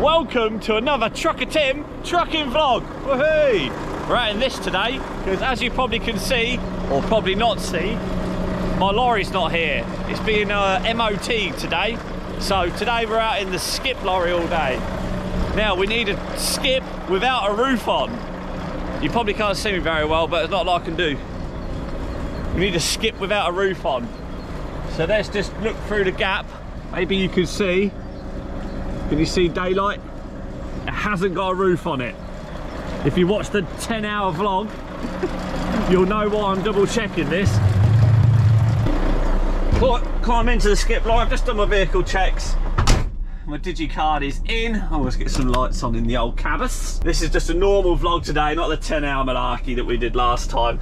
Welcome to another Trucker Tim trucking vlog. Woohoo! We're out in this today because, as you probably can see, or probably not see, my lorry's not here. It's being MOT today. So today we're out in the skip lorry all day. Now we need a skip without a roof on. You probably can't see me very well, but it's not a lot I can do. We need a skip without a roof on. So let's just look through the gap. Maybe you can see. Can you see daylight? It hasn't got a roof on it. If you watch the 10-hour vlog, you'll know why I'm double checking this. Climb into the skip lorry. I've just done my vehicle checks. My digicard is in. I always get some lights on in the old cabas. This is just a normal vlog today, not the 10-hour malarkey that we did last time.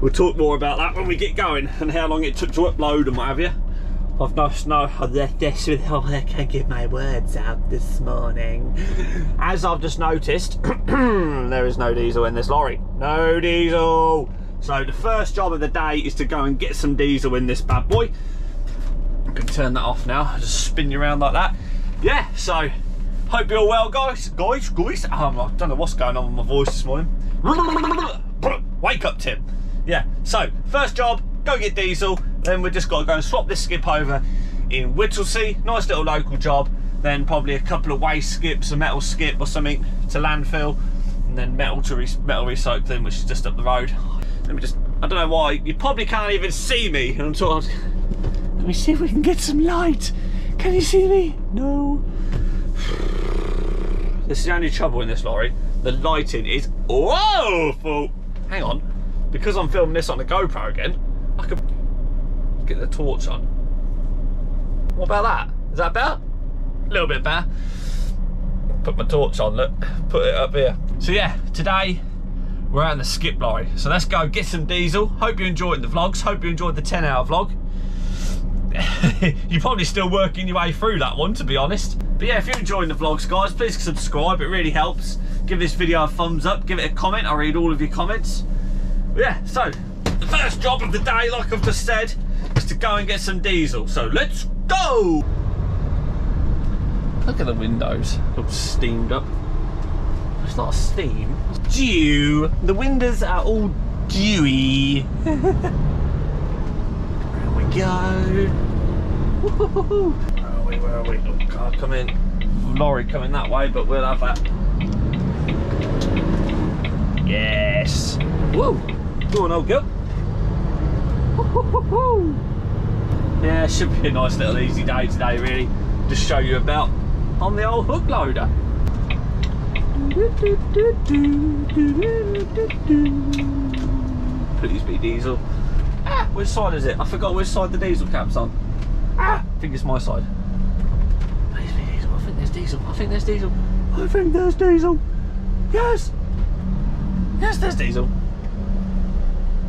We'll talk more about that when we get going and how long it took to upload and what have you. I've no snow. I can't get my words out this morning. As I've just noticed, there is no diesel in this lorry. No diesel. So the first job of the day is to go and get some diesel in this bad boy. I can turn that off now. I'll just spin you around like that. Yeah, so hope you're well, guys. I don't know what's going on with my voice this morning. Wake up, Tim. Yeah, so first job, go get diesel, then we've just got to go and swap this skip over in Whittlesey. Nice little local job, then probably a couple of waste skips, a metal skip or something to landfill, and then metal to metal resoak thing, which is just up the road. Let me just, I don't know why, you probably can't even see me. And I'm talking, let me see if we can get some light. Can you see me? No. This is the only trouble in this lorry. The lighting is awful. Hang on. Because I'm filming this on the GoPro again, I could get the torch on. What about that? Is that better? A little bit better. Put my torch on, look, put it up here. So yeah, today we're out in the skip lorry. So let's go get some diesel. Hope you enjoyed the vlogs. Hope you enjoyed the 10-hour vlog. You're probably still working your way through that one, to be honest. But yeah, if you're enjoying the vlogs, guys, please subscribe. It really helps. Give this video a thumbs up. Give it a comment. I read all of your comments. Yeah, so the first job of the day, like I've just said, is to go and get some diesel. So let's go! Look at the windows, all steamed up. It's not steam, it's dew. The windows are all dewy. There we go. Woo-hoo-hoo. Where are we? Oh, God, come in. Lorry coming that way, but we'll have that. Yes. Woo! Go on, old girl. Yeah, it should be a nice little easy day today, really. Just show you about on the old hook loader. Please be diesel. Ah, which side is it? I forgot which side the diesel cap's on. Ah, I think it's my side. Please be diesel. I think there's diesel. I think there's diesel. I think there's diesel. Yes. Yes, there's diesel.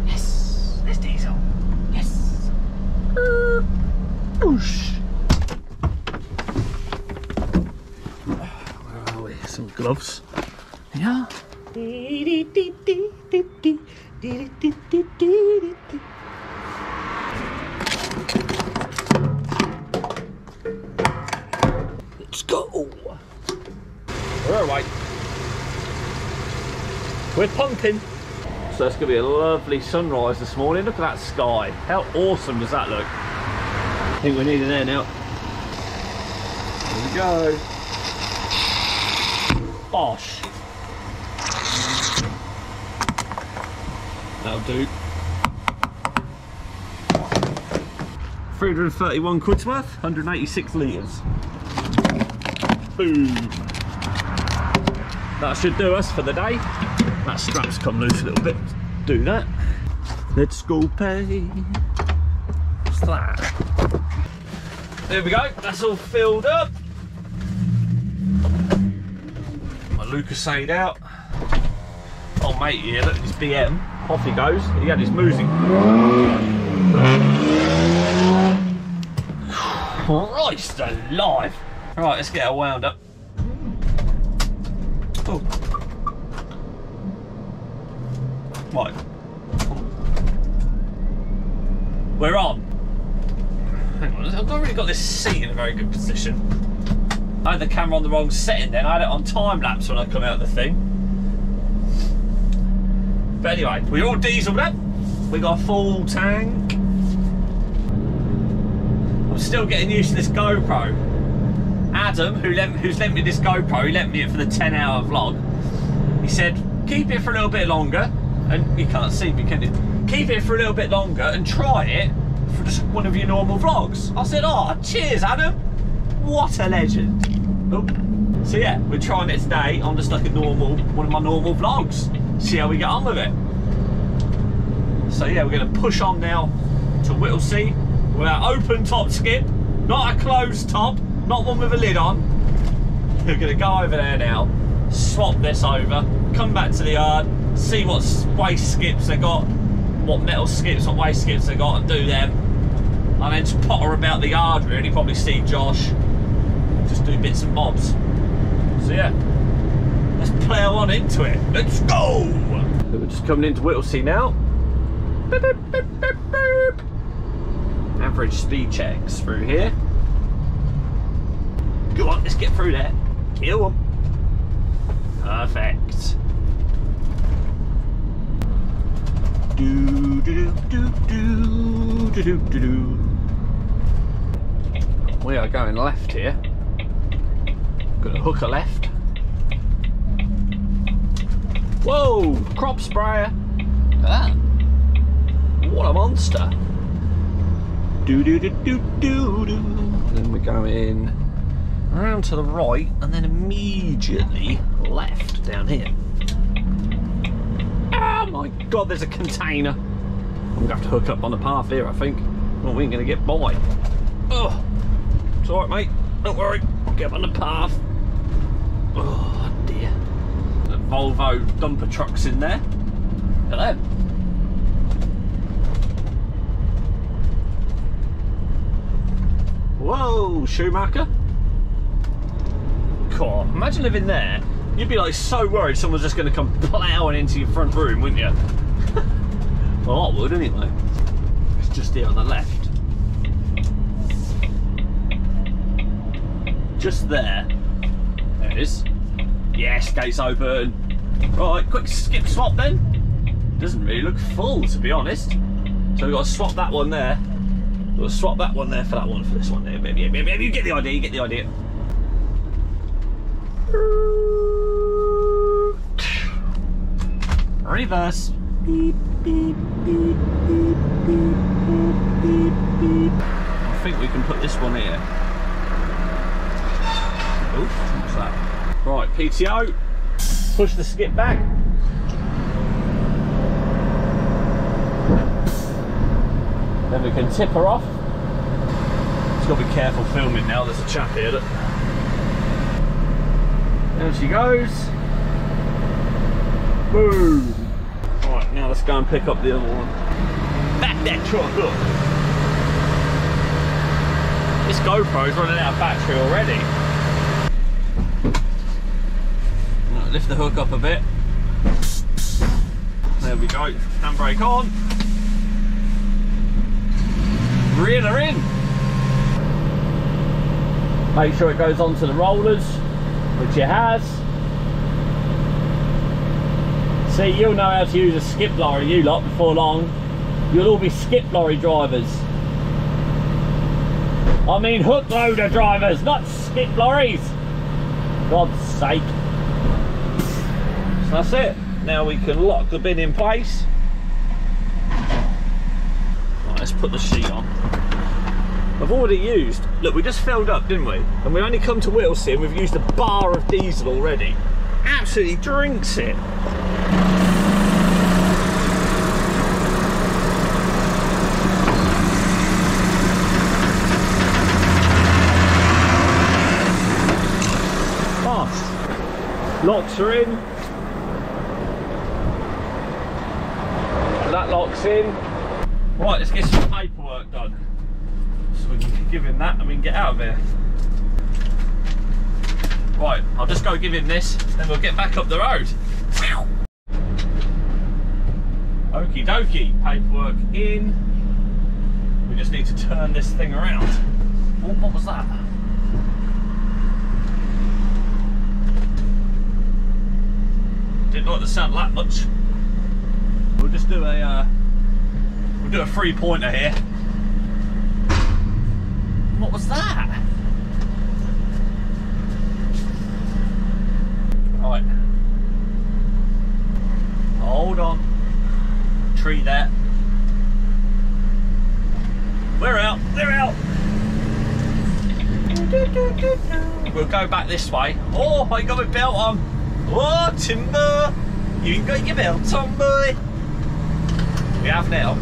Yes, there's diesel. Yes. Oosh. Where are we? Some gloves. Yeah. Let's go. We're all right. We're pumping. So it's going to be a lovely sunrise this morning. Look at that sky. How awesome does that look? I think we need an air now. Here we go. Bosh. That'll do. 331 quid's worth, 186 litres. Boom. That should do us for the day. That strap's come loose a little bit. Do that. Let's go pay. What's that? There we go. That's all filled up. My Lucasade out. Oh mate, yeah, look, it's BM. Off he goes. He had his music. Christ alive! All right, let's get her wound up. Oh. Right. We're on. Hang on, I've not really got this seat in a very good position. I had the camera on the wrong setting then. I had it on time lapse when I come out of the thing. But anyway, we're all dieseled up. We got a full tank. I'm still getting used to this GoPro. Adam, who's lent me this GoPro, he lent me it for the 10-hour vlog. He said, keep it for a little bit longer, and you can't see me, can you? Keep it for a little bit longer and try it for just one of your normal vlogs. I said, oh, cheers, Adam. What a legend. Oh. So yeah, we're trying it today on just like a normal, one of my normal vlogs. See how we get on with it. So yeah, we're gonna push on now to Whittlesey with our open top skip, not a closed top. Not one with a lid on. We're going to go over there now, swap this over, come back to the yard, see what waste skips they got, what metal skips, what waste skips they got, and do them. And then just potter about the yard really, probably see Josh, just do bits and bobs. So yeah, let's play on into it. Let's go! We're just coming into Whittlesey now. Beep, beep, beep, beep, beep. Average speed checks through here. Go on, let's get through there. Kill them. Perfect. Do, do, do, do, do, do, do, do. We are going left here. Gonna hook a left. Whoa! Crop sprayer. Ah. What a monster. Do, do, do, do, do, do. Then we're going round to the right and then immediately left down here. Oh my god, there's a container. I'm gonna have to hook up on the path here, I think. Well, we ain't gonna get by. Oh, it's alright, mate. Don't worry. Get up on the path. Oh dear. The Volvo dumper truck's in there. Hello. Whoa, Schumacher. God, imagine living there. You'd be like so worried someone's just going to come ploughing into your front room, wouldn't you? Well, I would anyway. It's just here on the left. Just there. There it is. Yes, gates open. Right, quick skip swap then. Doesn't really look full, to be honest. So we've got to swap that one there. We'll swap that one there for that one, for this one there. Maybe. You get the idea, you get the idea. Reverse. Beep, beep, beep, beep, beep, beep, beep. I think we can put this one here. Oh, what's that? Right, PTO. Push the skip back. Then we can tip her off. Just got to be careful filming now. There's a chap here. Look. There she goes. Boom. Alright, now let's go and pick up the other one. Back that truck up. This GoPro's running out of battery already. Right, lift the hook up a bit. There we go. Handbrake on. Reel her in. Make sure it goes onto the rollers, which it has. See, you'll know how to use a skip lorry, you lot, before long. You'll all be skip lorry drivers. I mean hook loader drivers, not skip lorries. God's sake. So that's it. Now we can lock the bin in place. Right, let's put the sheet on. I've already used, look, we just filled up, didn't we? And we only come to Whittlesey and we've used a bar of diesel already. Absolutely drinks it. Locks are in. That locks in. Right, let's get some paperwork done. So we can give him that and we can get out of here. Right, I'll just go give him this, then we'll get back up the road. Okie dokie, paperwork in. We just need to turn this thing around. Oh, what was that? the sun that much. We'll just do a three-pointer here. What was that? Right. Hold on. Tree that. We're out. They're out. We'll go back this way. Oh, I got my belt on. Oh, Timber. You ain't got your belt on, boy. We have now.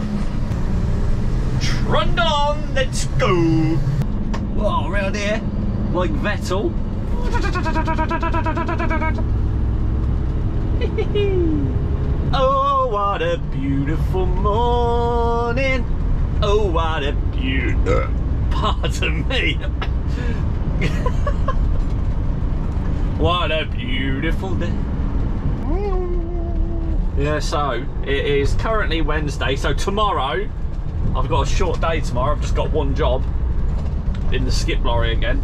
Trundle on. Let's go. Whoa, around here. Like Vettel. Oh, what a beautiful morning. Oh, what a beautiful. Pardon me. What a beautiful day. Yeah, so it is currently Wednesday, so tomorrow I've got a short day tomorrow. I've just got one job in the skip lorry again,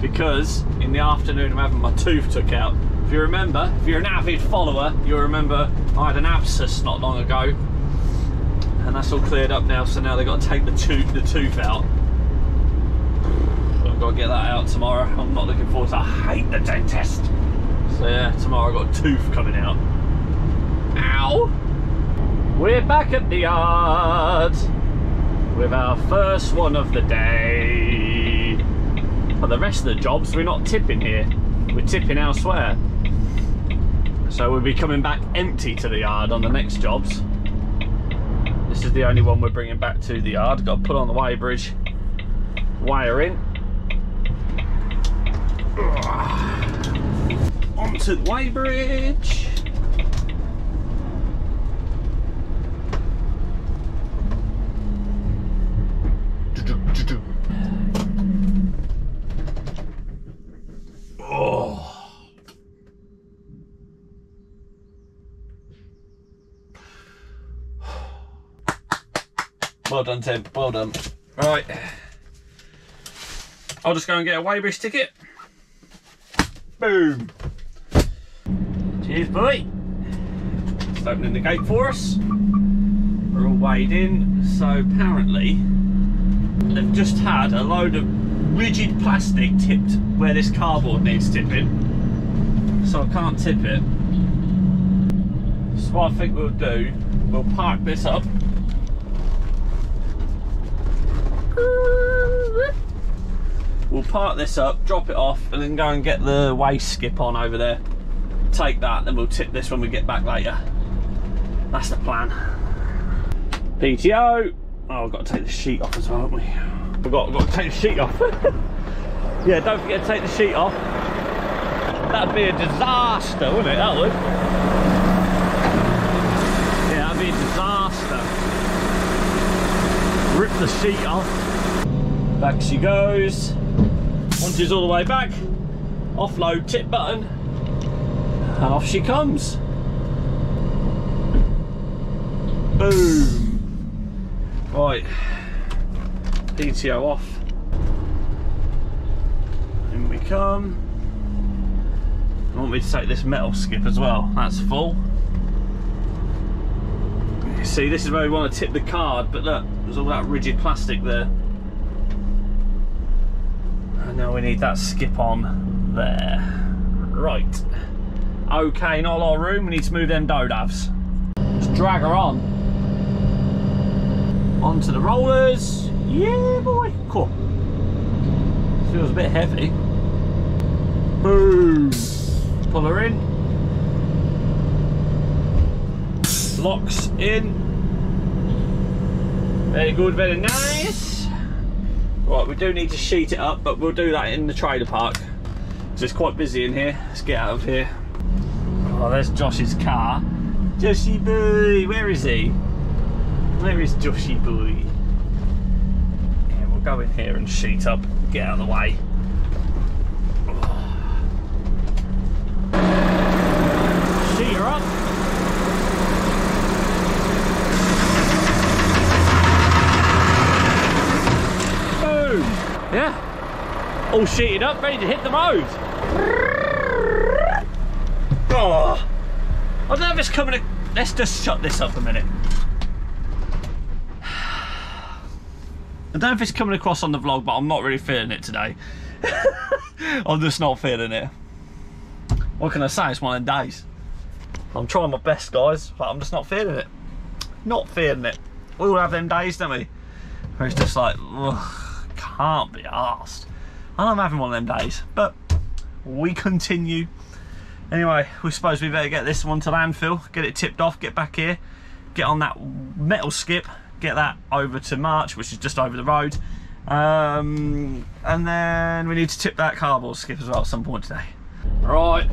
because in the afternoon I'm having my tooth took out. If you remember, if you're an avid follower, you'll remember I had an abscess not long ago, and that's all cleared up now. So now they've got to take the tooth out. I've got to get that out tomorrow. I'm not looking forward to it. I hate the dentist. So yeah, tomorrow I've got a tooth coming out. Ow! We're back at the yard with our first one of the day. For the rest of the jobs, we're not tipping here. We're tipping elsewhere. So we'll be coming back empty to the yard on the next jobs. This is the only one we're bringing back to the yard. Got to put on the weigh bridge, wire in. Onto the weigh bridge. Well done, Tim, well done. Right, I'll just go and get a Weybridge ticket. Boom. Cheers, boy. Just opening the gate for us. We're all weighed in. So apparently, they've just had a load of rigid plastic tipped where this cardboard needs tipping. So I can't tip it. So what I think we'll do, we'll park this up. We'll park this up, drop it off, and then go and get the waste skip on over there. Take that, then we'll tip this when we get back later. That's the plan. PTO. Oh, we've got to take the sheet off as well, haven't we? We've got to take the sheet off. Yeah, don't forget to take the sheet off. That'd be a disaster, wouldn't it? That would. Yeah, that'd be a disaster. Rip the sheet off. Back she goes. Once she's all the way back, offload tip button, and off she comes. Boom. Right, PTO off. In we come. I want me to take this metal skip as well. That's full. You see, this is where we want to tip the card, but look, there's all that rigid plastic there. Now we need that skip on there. Right. Okay, not a lot of room. We need to move them dodavs. Just drag her on. Onto the rollers. Yeah, boy. Cool. Feels a bit heavy. Boom. Pull her in. Locks in. Very good, very nice. Right, we do need to sheet it up, but we'll do that in the trailer park because it's quite busy in here. Let's get out of here. Oh, there's Josh's car. Joshy boy, where is he? Where is Joshy boy? Yeah, we'll go in here and sheet up, get out of the way. Oh. Sheet her up. Yeah, all sheeted up, ready to hit the road. Oh, I don't know if it's coming. Let's just shut this up a minute. I don't know if it's coming across on the vlog, but I'm not really feeling it today. I'm just not feeling it. What can I say? It's one of the days. I'm trying my best, guys, but I'm just not feeling it. Not feeling it. We all have them days, don't we? Where it's just like, ugh, can't be arsed. And I'm having one of them days, but we continue. Anyway, we suppose we better get this one to landfill, get it tipped off, get back here, get on that metal skip, get that over to March, which is just over the road. And then we need to tip that cardboard skip as well at some point today. Right,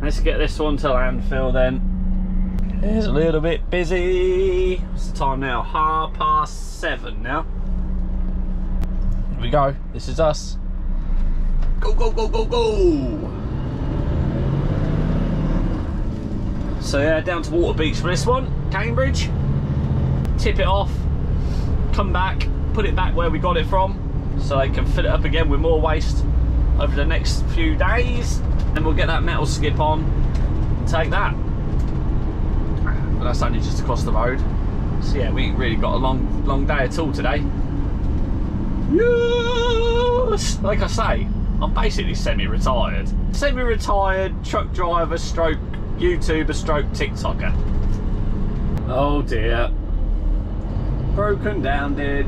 let's get this one to landfill then. It's a little bit busy. What's the time now? 7:30 now. Here we go. This is us. Go, go, go, go, go. So yeah, down to Water Beach for this one, Cambridge. Tip it off, come back, put it back where we got it from, so they can fill it up again with more waste over the next few days. And we'll get that metal skip on, take that. But that's only just across the road. So yeah, we really got a long day at all today. Yes! Like I say, I'm basically semi-retired. Semi-retired truck driver stroke YouTuber stroke TikToker. Oh dear. Broken down, did.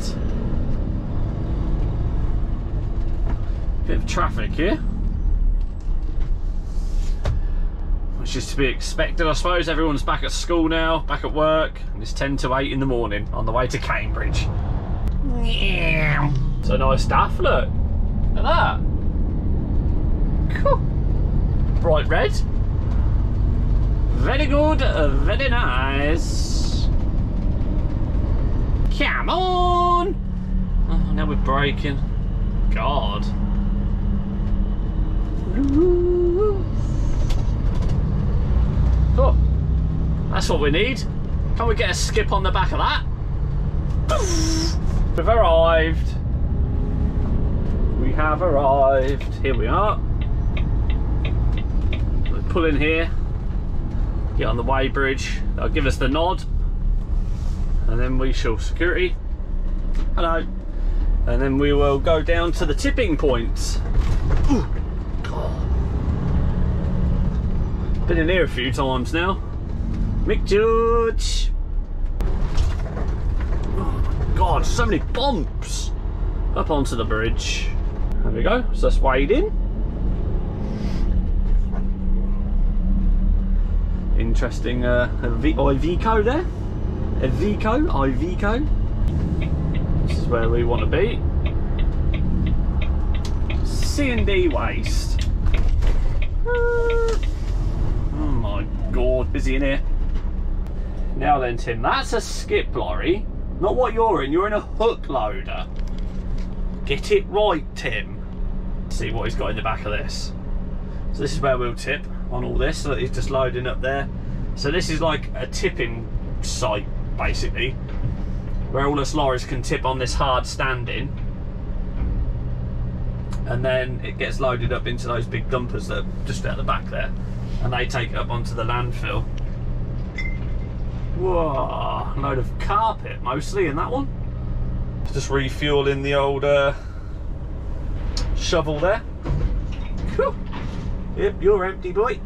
Bit of traffic here. Which is to be expected, I suppose. Everyone's back at school now, back at work. And it's 10 to 8 in the morning on the way to Cambridge. Yeah. It's a nice staff, look. Look at that. Cool. Bright red. Very good, very nice. Come on! Oh, now we're braking. God. Oh, that's what we need. Can we get a skip on the back of that? We've arrived. We have arrived. Here we are. We pull in here. Get on the way bridge, they'll give us the nod, and then we shall security, hello, and then we will go down to the tipping point. Ooh, God. Been in here a few times now. Mick George. Oh my God, so many bumps up onto the bridge. There we go, so let's wade in. Interesting Iveco there. Iveco. This is where we want to be. CD waste. Oh my God, busy in here. Now then, Tim, that's a skip lorry. Not what you're in. You're in a hook loader. Get it right, Tim. Let's see what he's got in the back of this. So this is where we'll tip on all this. So that he's just loading up there. So this is like a tipping site, basically, where all us lorries can tip on this hard standing, and then it gets loaded up into those big dumpers that are just at the back there, and they take it up onto the landfill. Whoa, load of carpet mostly in that one. Just refueling the old shovel there. Cool. Yep, you're empty, boy.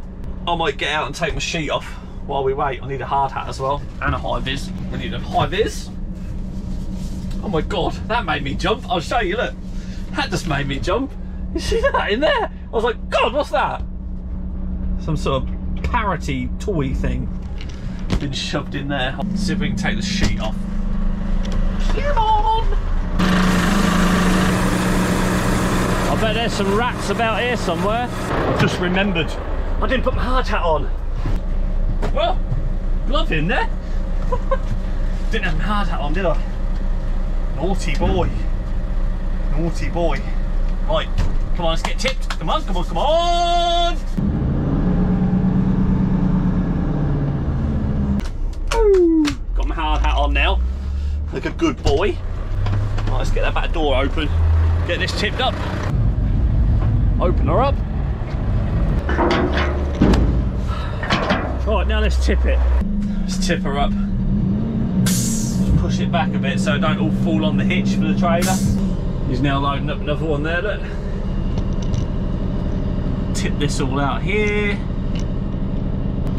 I might get out and take my sheet off while we wait. I need a hard hat as well, and a high-vis. I need a high-vis. Oh my God, that made me jump. I'll show you, look. That just made me jump. You see that in there? I was like, God, what's that? Some sort of parroty toy thing. Been shoved in there. Let's see if we can take the sheet off. Come on! I bet there's some rats about here somewhere. I've just remembered. I didn't put my hard hat on. Well, glove in there. Didn't have my hard hat on, did I? Naughty boy. Naughty boy. Right, come on, let's get tipped. Come on, come on, come on. Ooh. Got my hard hat on now. Like a good boy. Right, let's get that back door open. Get this tipped up. Open her up. Right, now let's tip it. Let's tip her up. Just push it back a bit so it don't all fall on the hitch for the trailer. He's now loading up another one there, look. Tip this all out here.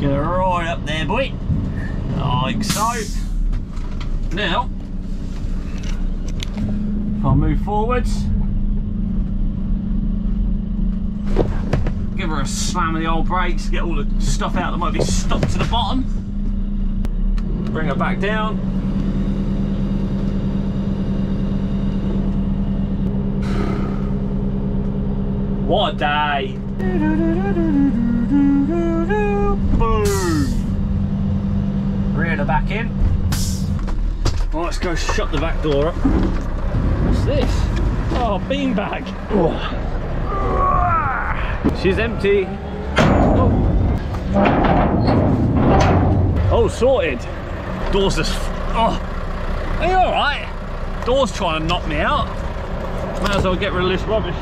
Get her right up there, boy. Like so. Now, if I move forwards, give her a slam of the old brakes, get all the stuff out that might be stuck to the bottom. Bring her back down. What a day! Boom! Rear her back in. Right, let's go shut the back door up. What's this? Oh, beanbag. She's empty. Oh, sorted. Door's just. Oh, are you alright? Door's trying to knock me out. Might as well get rid of this rubbish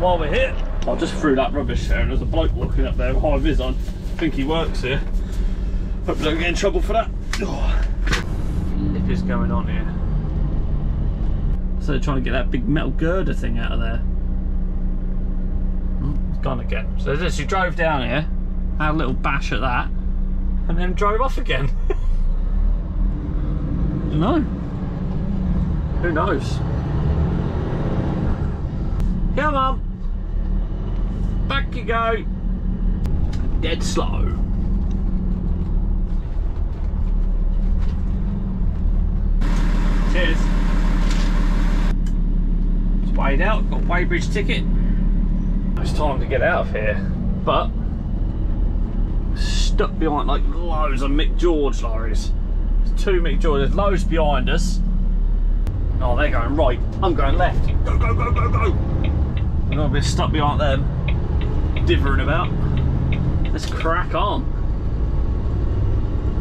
while we're here. I just threw that rubbish there and there's a bloke walking up there with high vis on. I think he works here. Hope we don't get in trouble for that. Oh. Flip is going on here. So they're trying to get that big metal girder thing out of there. Gone again. So this, she drove down here, had a little bash at that, and then drove off again. Don't know. Who knows? Come on. Back you go. Dead slow. Cheers. It's weighed out, got a weighbridge ticket. It's time to get out of here, but stuck behind like loads of Mick George lorries. There's two Mick Georges, loads behind us. Oh, they're going right, I'm going left. Go, go, go, go, go. And I'll be stuck behind them, divvying about. Let's crack on.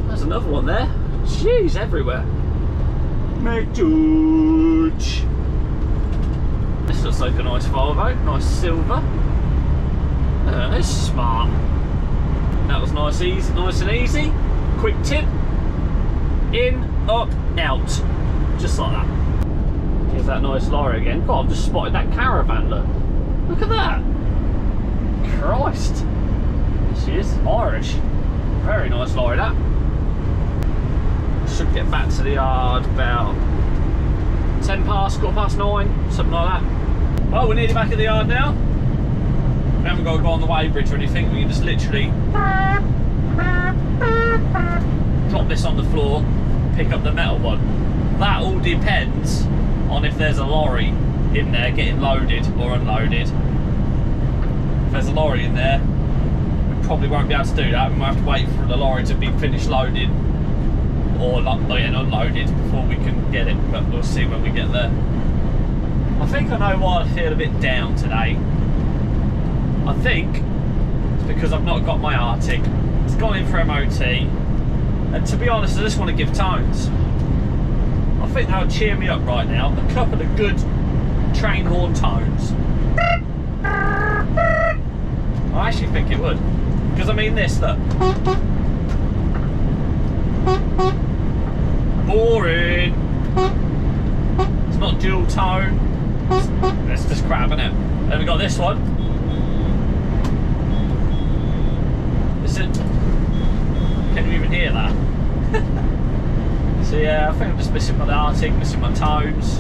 There's another one there. Jeez, everywhere. Mick George. This looks like a nice Volvo, nice silver. It's smart. That was nice, easy, nice and easy. Quick tip. In, up, out. Just like that. Here's that nice lorry again. God, I've just spotted that caravan, look. Look at that. Christ. There she is, Irish. Very nice lorry, that. Should get back to the yard about 10 past, quarter past 9, something like that. Well, we're nearly back at the yard now. We haven't got to go on the weighbridge or anything. We can just literally drop this on the floor, pick up the metal one. That all depends on if there's a lorry in there getting loaded or unloaded. If there's a lorry in there, we probably won't be able to do that. We might have to wait for the lorry to be finished loaded or unloaded before we can get it, but we'll see when we get there. I think I know why I feel a bit down today. I think it's because I've not got my Arctic. It's gone in for MOT, and to be honest, I just want to give tones. I think that'll cheer me up right now. A couple of good train horn tones. I actually think it would, because I mean this, look. Boring. It's not dual tone. It's just crap, isn't it? Then we got this one. Listen. Can you even hear that? So yeah, I think I'm just missing my Arctic, missing my tones.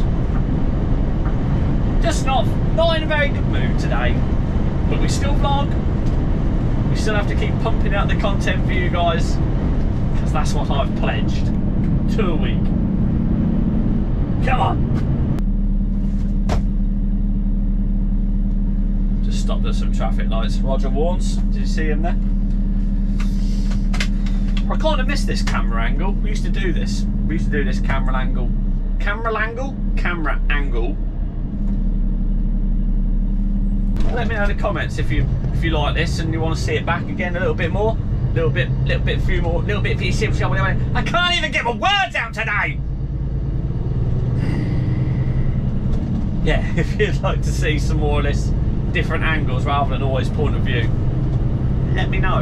Just not in a very good mood today. But we still vlog. We still have to keep pumping out the content for you guys. Because that's what I've pledged. To a week. Come on! Just stopped at some traffic lights. Roger warns. Did you see him there? I kind of miss this camera angle. We used to do this. We used to do this camera angle. Camera angle? Camera angle. Let me know in the comments if you like this and you want to see it back again a little bit more. Little bit, few more, little bit, I can't even get my words out today! Yeah, if you'd like to see some more of this, different angles rather than always point of view, let me know.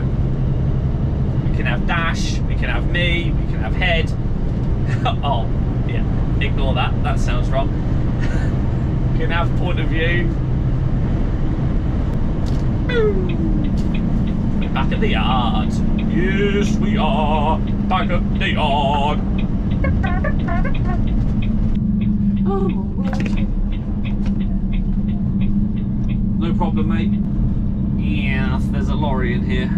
can have Dash, we can have me, we can have Head. Oh, yeah, ignore that, that sounds wrong. We can have Point of View. We're back at the yard. Yes, we are. Back at the yard. Oh, no problem, mate. Yeah, there's a lorry in here.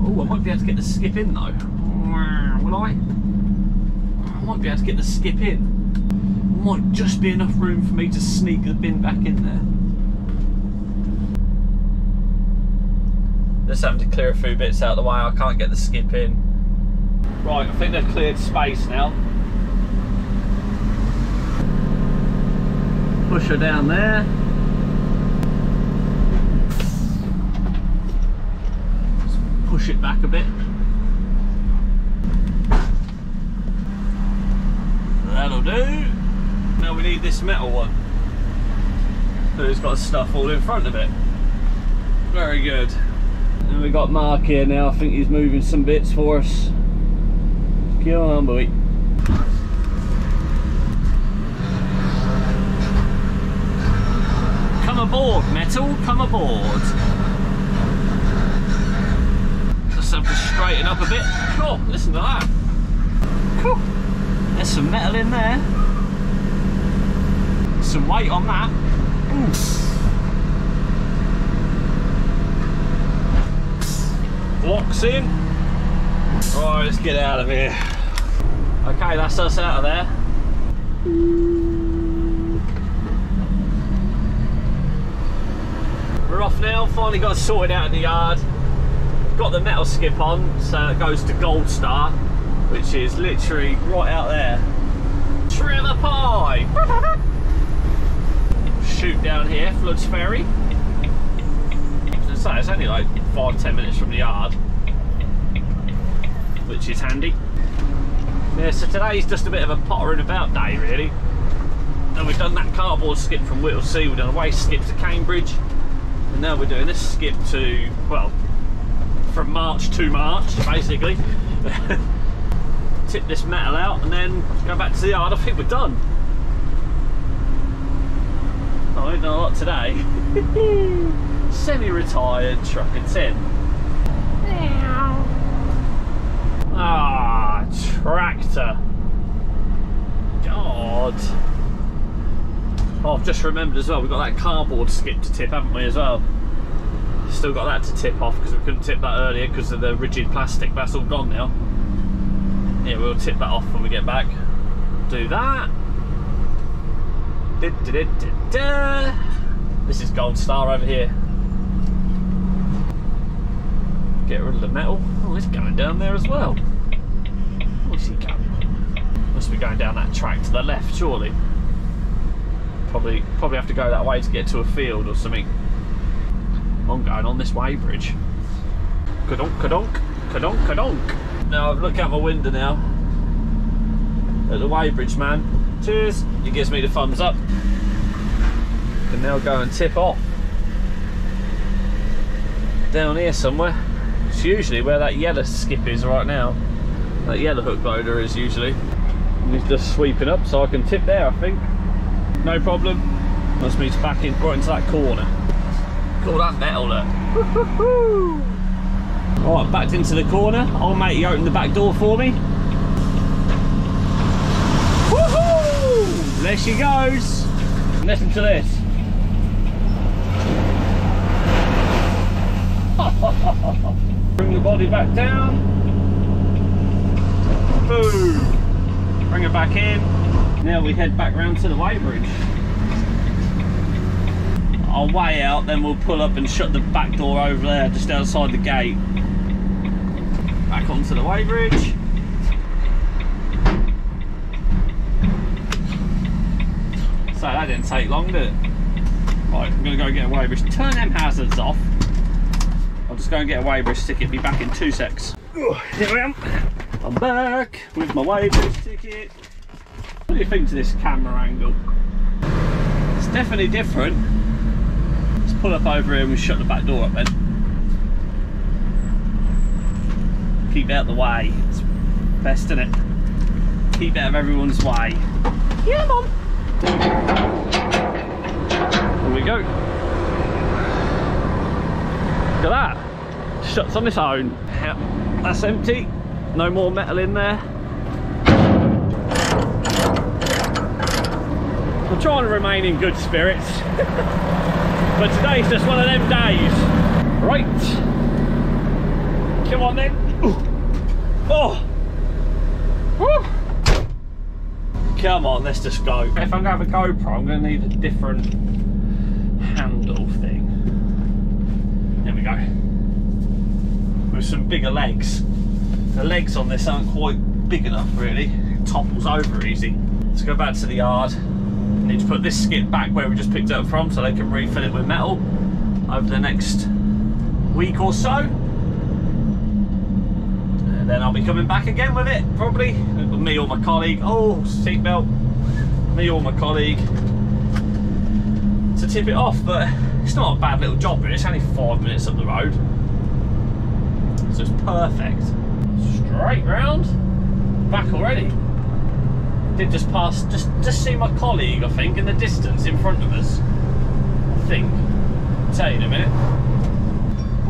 Oh, I might be able to get the skip in though. Will I? I might be able to get the skip in. Might just be enough room for me to sneak the bin back in there. Just having to clear a few bits out of the way. I can't get the skip in. Right, I think they've cleared space now. Push her down there. Push it back a bit. That'll do. Now we need this metal one. So it's got stuff all in front of it. Very good. And we got Mark here now. I think he's moving some bits for us. Come on, boy. Come aboard, metal. Come aboard. Have to straighten up a bit. Cool, listen to that. Cool. There's some metal in there. Some weight on that. Ooh. Blocks in. Right, let's get out of here. Okay, that's us out of there. We're off now, finally got sorted out in the yard. Got the metal skip on, so it goes to Gold Star, which is literally right out there. Trevor Pie! Shoot down here, Floods Ferry. So it's only like 5-10 minutes from the yard, which is handy. Yeah, so today's just a bit of a pottering about day, really. And we've done that cardboard skip from Whittlesey, we've done a waste skip to Cambridge, and now we're doing this skip to, well, from March to March, basically. Tip this metal out and then go back to the yard. I think we're done. Oh, I ain't done a lot today. Semi-retired Trucker Tim. Ah, tractor. God. Oh, I've just remembered as well, we've got that cardboard skip to tip, haven't we, as well? Still got that to tip off because we couldn't tip that earlier because of the rigid plastic. That's all gone now. Yeah, we'll tip that off when we get back. Do that. Da, da, da, da, da. This is Gold Star over here. Get rid of the metal. Oh, it's going down there as well. Where's he going? Must be going down that track to the left, surely. Probably have to go that way to get to a field or something. I'm going on this way bridge. Kadonk, kadonk, kadonk, kadonk. Now I've looked out my window now at the weighbridge man. Cheers. He gives me the thumbs up. Can now go and tip off down here somewhere. It's usually where that yellow skip is right now. That yellow hook loader is usually. And he's just sweeping up, so I can tip there. I think no problem. Must mean back in right into that corner. All that metal look. Alright, backed into the corner. Old matey opened the back door for me. Woohoo! There she goes. Listen to this. Bring the body back down. Boom. Bring it back in. Now we head back round to the weighbridge. Our way out, then we'll pull up and shut the back door over there, just outside the gate. Back onto the weighbridge. So that didn't take long, did it? Right, I'm gonna go get a weighbridge. Turn them hazards off. I'll just go and get a weighbridge ticket. Be back in 2 secs. Ooh, here I am. I'm back with my weighbridge ticket. What do you think to this camera angle? It's definitely different. Pull up over here and we shut the back door up then. keep out the way. It's best, isn't it? Keep out of everyone's way. Yeah, Mum. Here we go. Look at that. Shuts on its own. That's empty. No more metal in there. I'm trying to remain in good spirits. But today's just one of them days. Right. Come on then. Ooh. Oh. Woo. Come on, let's just go. If I'm going to have a GoPro, I'm going to need a different handle thing. There we go. With some bigger legs. The legs on this aren't quite big enough, really. It topples over easy. Let's go back to the yard. Need to put this skip back where we just picked it up from so they can refill it with metal over the next week or so, and then I'll be coming back again with it, probably me or my colleague. Oh, seatbelt. Me or my colleague to tip it off. But it's not a bad little job, but it's only 5 minutes up the road, so it's perfect. Straight round, back already. Did just pass, just see my colleague, I think, in the distance in front of us. I think. I'll tell you in a minute.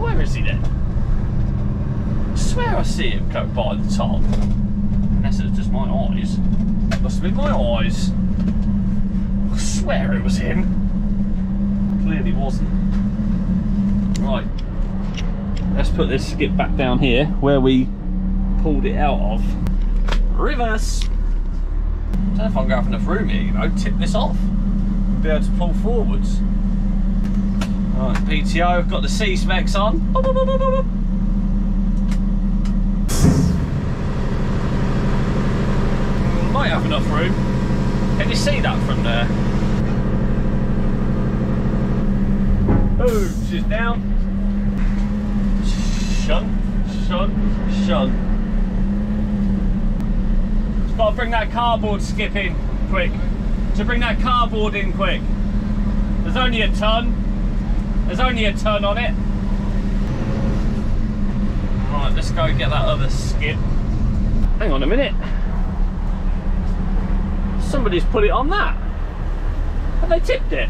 Where is he then? I swear I see him go by the top. Unless it was just my eyes. It must have been my eyes. I swear it was him. Clearly wasn't. Right. Let's put this skip back down here where we pulled it out of. Reverse. I don't know if I'm going to have enough room here, you know, tip this off and be able to pull forwards. Alright, PTO, I've got the C specs on. Boop, boop, boop, boop, boop. Might have enough room. Can you see that from there? Oh, she's down. Shun. Gotta bring that cardboard skip in quick. There's only a ton. On it. Right, let's go get that other skip. Hang on a minute. Somebody's put it on that. Have they tipped it?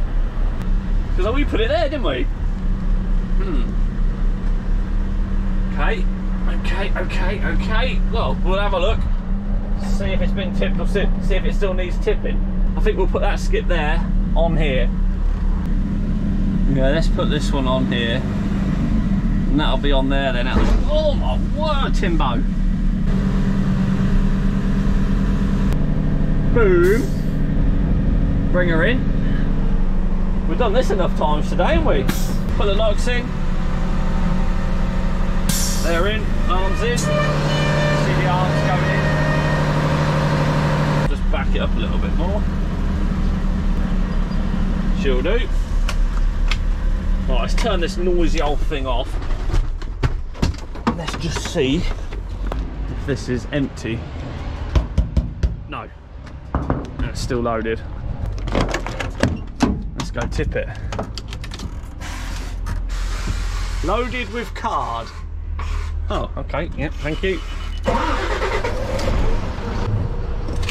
Because we put it there, didn't we? Okay. Well, we'll have a look. See if it's been tipped or see if it still needs tipping. I think we'll put that skip there on here. Yeah, let's put this one on here. And that'll be on there then. Oh my word, Timbo! Boom! Bring her in. We've done this enough times today, haven't we? Put the locks in. They're in, arms in. See the arms going in. Back it up a little bit more. She'll do. Right, let's turn this noisy old thing off. Let's just see if this is empty. No, it's still loaded. Let's go tip it. Loaded with card. Oh, okay, yeah, thank you.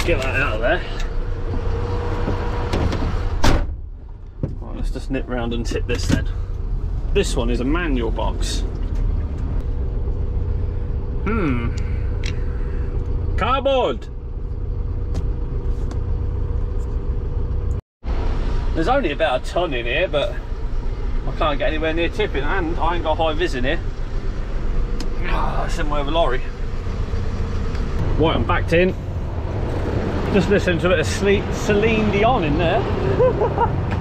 Get that out of there. Right, let's just nip round and tip this then. This one is a manual box. Cardboard! There's only about a ton in here, but I can't get anywhere near tipping, and I ain't got high vis in here. It's in my other lorry. Right, I'm backed in. Just listening to a bit of Celine Dion in there.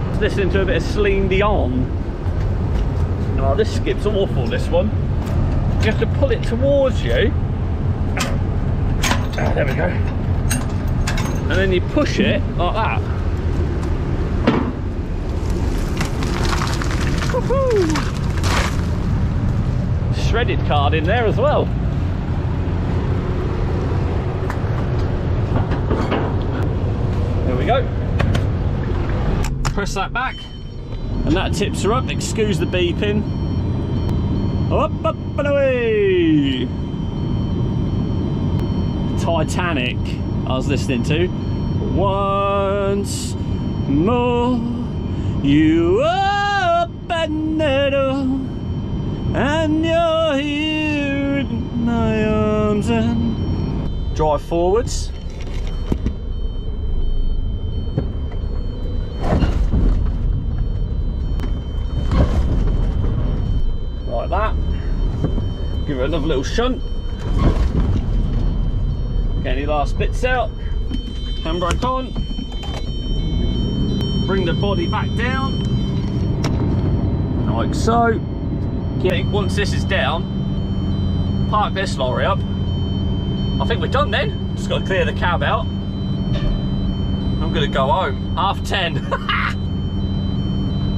Just listening to a bit of Celine Dion. Oh, this skip's awful, this one. You have to pull it towards you. Oh, there we go. And then you push it like that. Woohoo! Shredded card in there as well. Go. Press that back and that tips her up. Excuse the beeping. Up and away. Titanic I was listening to. Once more, you open the door, and you're here in my arms. And drive forwards. Like that. Give it another little shunt. Get any last bits out. Handbrake on. Bring the body back down. Like so. Once this is down, park this lorry up. I think we're done then. Just got to clear the cab out. I'm going to go home. 10:30.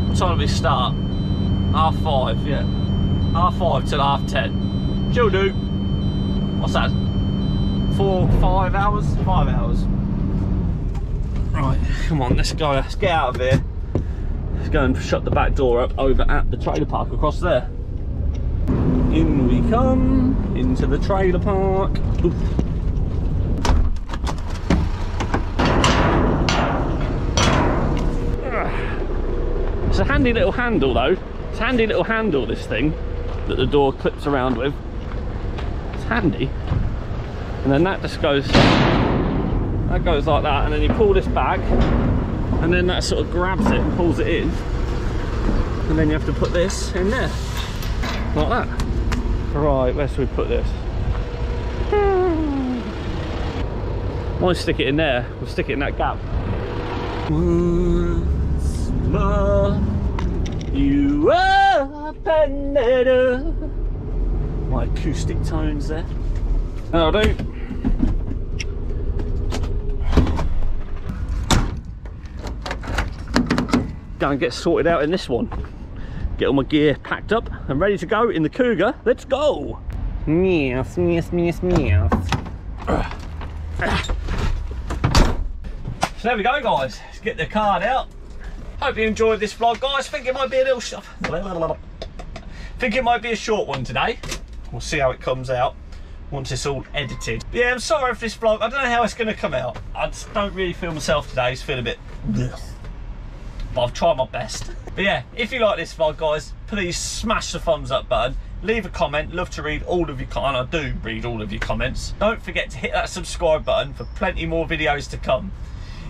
What time do we start? 5:30, yeah. 5:30 till 10:30. She'll do. What's that? 5 hours? 5 hours. Right, come on, let's go. Let's get out of here. Let's go and shut the back door up over at the trailer park across there. In we come, into the trailer park. Oof. It's a handy little handle though. It's a handy little handle, this thing, that the door clips around with. It's handy. And then that just goes, that goes like that, and then you pull this back, and then that sort of grabs it and pulls it in, and then you have to put this in there like that. Right, where should we put this? Might stick it in there. We'll stick it in that gap. Once more, you open the door. My acoustic tones there. That'll do. Go and get sorted out in this one. Get all my gear packed up and ready to go in the Cougar. Let's go! Meows, meows, meows, meows. So there we go, guys. Let's get the card out. Hope you enjoyed this vlog, guys. Think it might be a little short. Think it might be a short one today. We'll see how it comes out once it's all edited. Yeah, I'm sorry for this vlog. I don't know how it's going to come out. I just don't really feel myself today. I just feel a bit blech. But I've tried my best. But yeah, if you like this vlog, guys, please smash the thumbs up button. Leave a comment. Love to read all of your comments. I do read all of your comments. Don't forget to hit that subscribe button for plenty more videos to come.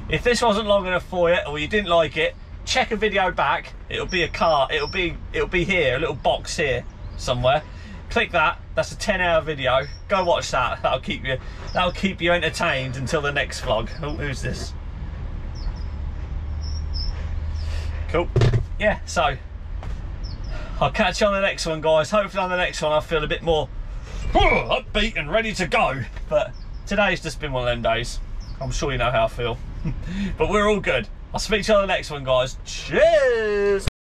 If this wasn't long enough for you, or you didn't like it, check a video back. It'll be a car. It'll be here, a little box here somewhere. Click that. That's a 10-hour video. Go watch that. That'll keep you entertained until the next vlog. Oh, who's this? Cool. Yeah, so I'll catch you on the next one, guys. Hopefully on the next one I'll feel a bit more upbeat and ready to go. But today's just been one of them days. I'm sure you know how I feel. But we're all good. I'll speak to you on the next one, guys. Cheers!